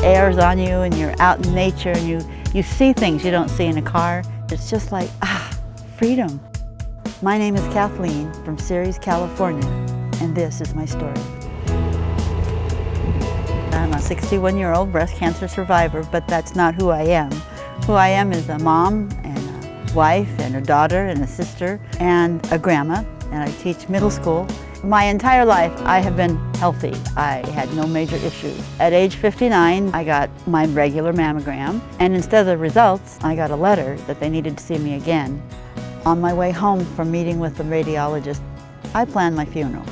the air's on you and you're out in nature and you see things you don't see in a car. It's just like, freedom. My name is Kathleen from Ceres, California, and this is my story. I'm a 61-year-old breast cancer survivor, but that's not who I am. Who I am is a mom and a wife and a daughter and a sister and a grandma, and I teach middle school. My entire life, I have been healthy. I had no major issues. At age 59, I got my regular mammogram, and instead of the results, I got a letter that they needed to see me again. On my way home from meeting with the radiologist, I planned my funeral.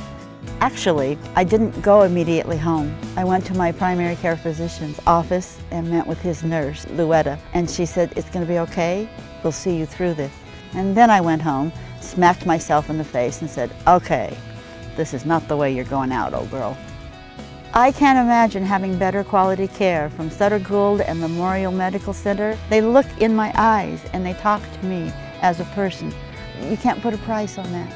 Actually, I didn't go immediately home. I went to my primary care physician's office and met with his nurse, Luetta, and she said, "It's going to be okay. We'll see you through this." And then I went home, smacked myself in the face and said, "Okay. This is not the way you're going out, old girl." I can't imagine having better quality care from Sutter Gould and Memorial Medical Center. They look in my eyes and they talk to me as a person. You can't put a price on that.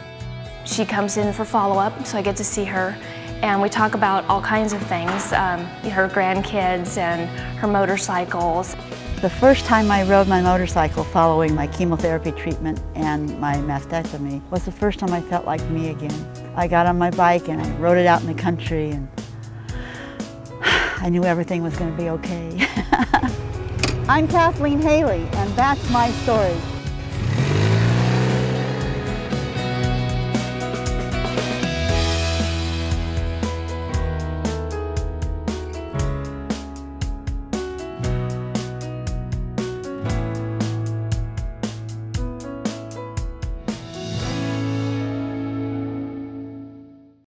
She comes in for follow-up, so I get to see her, and we talk about all kinds of things, her grandkids and her motorcycles. The first time I rode my motorcycle following my chemotherapy treatment and my mastectomy was the first time I felt like me again. I got on my bike and I rode it out in the country, and I knew everything was going to be okay. I'm Kathleen Hailey, and that's my story.